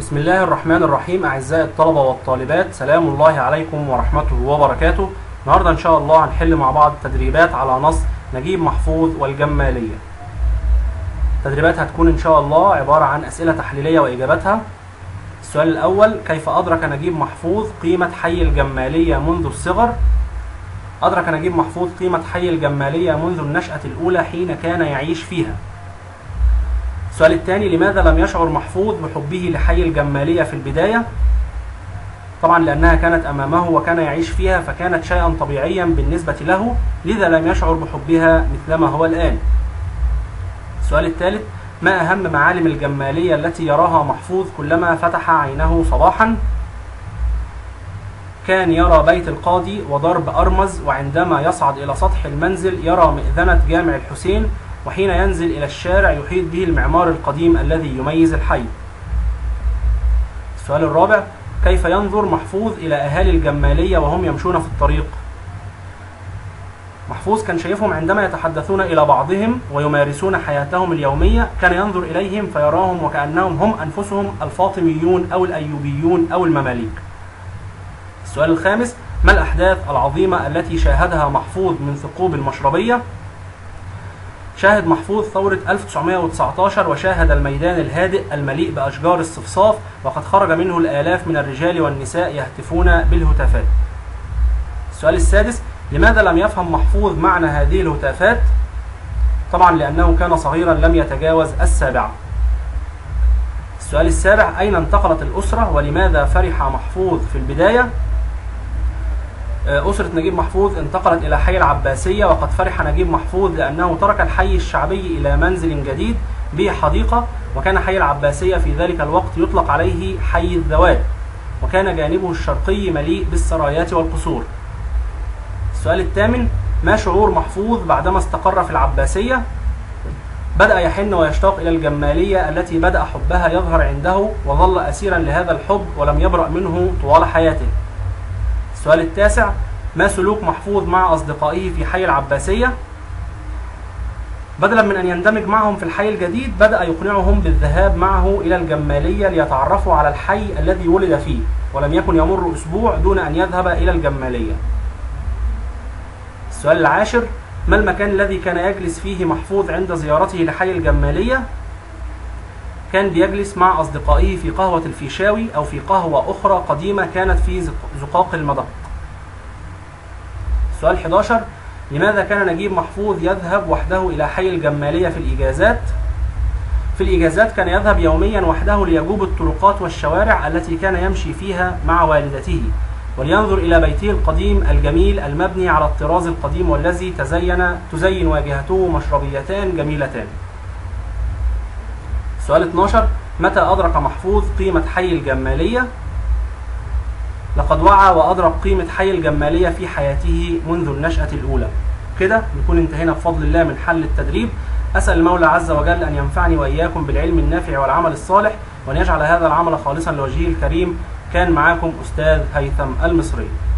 بسم الله الرحمن الرحيم. أعزائي الطلبة والطالبات، سلام الله عليكم ورحمته وبركاته. النهاردة إن شاء الله هنحل مع بعض تدريبات على نص نجيب محفوظ والجمالية. تدريبات هتكون إن شاء الله عبارة عن أسئلة تحليلية وإجاباتها. السؤال الأول: كيف أدرك نجيب محفوظ قيمة حي الجمالية منذ الصغر؟ أدرك نجيب محفوظ قيمة حي الجمالية منذ النشأة الأولى حين كان يعيش فيها. السؤال الثاني: لماذا لم يشعر محفوظ بحبه لحي الجمالية في البداية؟ طبعا لأنها كانت أمامه وكان يعيش فيها، فكانت شيئا طبيعيا بالنسبة له، لذا لم يشعر بحبها مثلما هو الآن. السؤال الثالث: ما أهم معالم الجمالية التي يراها محفوظ كلما فتح عينه صباحا؟ كان يرى بيت القاضي وضرب أرمز، وعندما يصعد إلى سطح المنزل يرى مئذنة جامع الحسين، وحين ينزل إلى الشارع يحيط به المعمار القديم الذي يميز الحي. السؤال الرابع: كيف ينظر محفوظ إلى أهالي الجمالية وهم يمشون في الطريق؟ محفوظ كان شايفهم عندما يتحدثون إلى بعضهم ويمارسون حياتهم اليومية، كان ينظر إليهم فيراهم وكأنهم هم أنفسهم الفاطميون أو الأيوبيون أو المماليك. السؤال الخامس: ما الأحداث العظيمة التي شاهدها محفوظ من ثقوب المشربية؟ شاهد محفوظ ثورة 1919، وشاهد الميدان الهادئ المليء بأشجار الصفصاف، وقد خرج منه الآلاف من الرجال والنساء يهتفون بالهتافات. السؤال السادس: لماذا لم يفهم محفوظ معنى هذه الهتافات؟ طبعا لأنه كان صغيرا لم يتجاوز السابعة. السؤال السابع: أين انتقلت الأسرة ولماذا فرح محفوظ في البداية؟ أسرة نجيب محفوظ انتقلت إلى حي العباسية، وقد فرح نجيب محفوظ لأنه ترك الحي الشعبي إلى منزل جديد به حديقة، وكان حي العباسية في ذلك الوقت يطلق عليه حي الذوات، وكان جانبه الشرقي مليء بالسرايات والقصور. السؤال الثامن: ما شعور محفوظ بعدما استقر في العباسية؟ بدأ يحن ويشتاق إلى الجمالية التي بدأ حبها يظهر عنده، وظل أسيرا لهذا الحب ولم يبرأ منه طوال حياته. السؤال التاسع: ما سلوك محفوظ مع أصدقائه في حي العباسية؟ بدلا من أن يندمج معهم في الحي الجديد، بدأ يقنعهم بالذهاب معه إلى الجمالية ليتعرفوا على الحي الذي ولد فيه، ولم يكن يمر أسبوع دون أن يذهب إلى الجمالية. السؤال العاشر: ما المكان الذي كان يجلس فيه محفوظ عند زيارته لحي الجمالية؟ كان بيجلس مع أصدقائه في قهوة الفيشاوي أو في قهوة أخرى قديمة كانت في زقاق المدق. السؤال 11: لماذا كان نجيب محفوظ يذهب وحده إلى حي الجمالية في الإجازات؟ في الإجازات كان يذهب يوميا وحده ليجوب الطرقات والشوارع التي كان يمشي فيها مع والدته، ولينظر إلى بيته القديم الجميل المبني على الطراز القديم، والذي تزين واجهته مشربيتان جميلتان. سؤال 12: متى أدرك محفوظ قيمة حي الجمالية؟ لقد وعى وأدرك قيمة حي الجمالية في حياته منذ النشأة الأولى. كده نكون انتهينا بفضل الله من حل التدريب. أسأل المولى عز وجل أن ينفعني وإياكم بالعلم النافع والعمل الصالح، وأن يجعل هذا العمل خالصا لوجهه الكريم. كان معاكم أستاذ هيثم المصري.